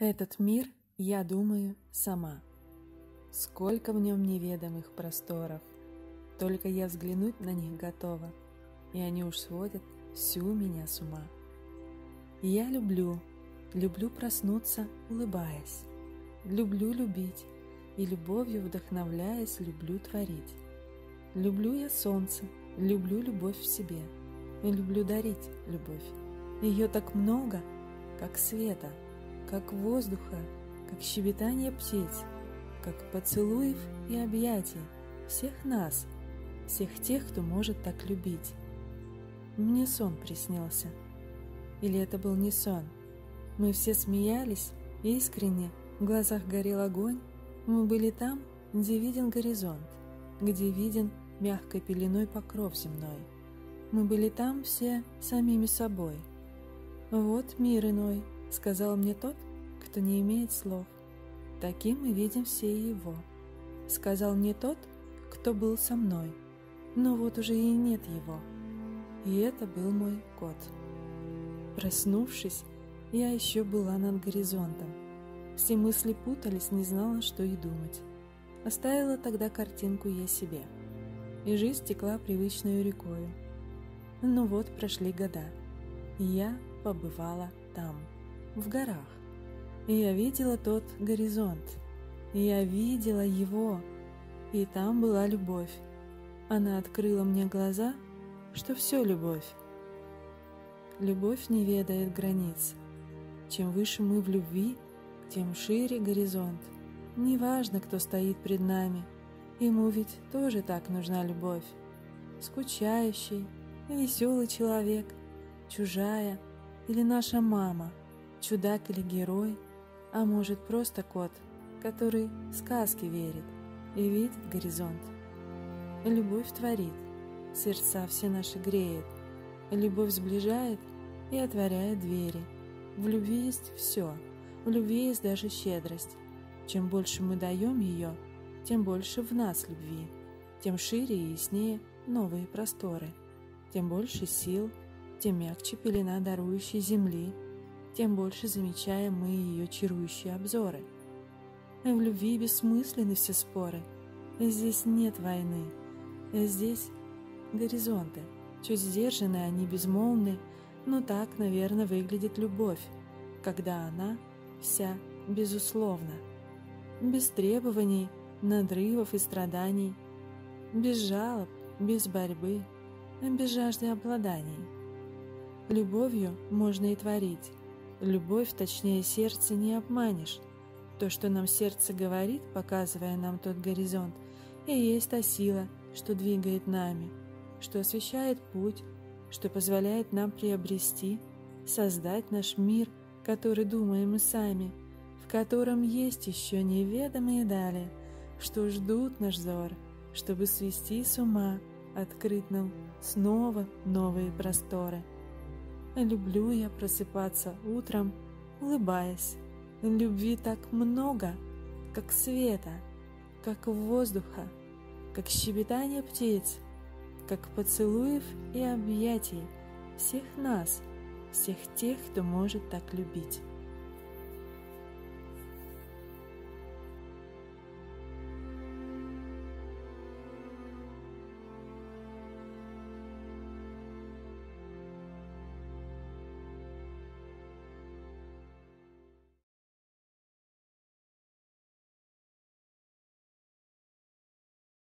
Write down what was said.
Этот мир, я думаю, сама. Сколько в нем неведомых просторов, только я взглянуть на них готова, и они уж сводят всю меня с ума. И я люблю проснуться, улыбаясь, люблю любить, и любовью вдохновляясь, люблю творить. Люблю я солнце, люблю любовь в себе, и люблю дарить любовь. Ее так много, как света, как воздуха, как щебетание птиц, как поцелуев и объятий всех нас, всех тех, кто может так любить. Мне сон приснился. Или это был не сон? Мы все смеялись искренне, в глазах горел огонь. Мы были там, где виден горизонт, где виден мягкой пеленой покров земной. Мы были там все самими собой. Вот мир иной, сказал мне тот, кто не имеет слов. Таким мы видим все его. Сказал мне тот, кто был со мной. Но вот уже и нет его. И это был мой кот. Проснувшись, я еще была над горизонтом. Все мысли путались, не знала, что и думать. Оставила тогда картинку я себе. И жизнь текла привычной рекою. Но вот прошли года. И я побывала там, в горах. И я видела тот горизонт. И я видела его. И там была любовь. Она открыла мне глаза, что все любовь. Любовь не ведает границ. Чем выше мы в любви, тем шире горизонт. Неважно, кто стоит пред нами. Ему ведь тоже так нужна любовь. Скучающий, веселый человек, чужая или наша мама, чудак или герой, а может просто кот, который в сказки верит и видит горизонт. Любовь творит, сердца все наши греет. Любовь сближает и отворяет двери. В любви есть все, в любви есть даже щедрость. Чем больше мы даем ее, тем больше в нас любви, тем шире и яснее новые просторы, тем больше сил, тем мягче пелена дарующей земли, тем больше замечаем мы ее чарующие обзоры. В любви бессмысленны все споры, здесь нет войны, здесь горизонты, чуть сдержанные они безмолвны, но так, наверное, выглядит любовь, когда она вся безусловна, без требований, надрывов и страданий, без жалоб, без борьбы, без жажды обладаний. Любовью можно и творить, любовь, точнее сердце, не обманешь. То, что нам сердце говорит, показывая нам тот горизонт, и есть та сила, что двигает нами, что освещает путь, что позволяет нам приобрести, создать наш мир, который думаем мы сами, в котором есть еще неведомые дали, что ждут наш взор, чтобы свести с ума, открыть нам снова новые просторы. Люблю я просыпаться утром, улыбаясь. Любви так много, как света, как воздуха, как щебетание птиц, как поцелуев и объятий всех нас, всех тех, кто может так любить.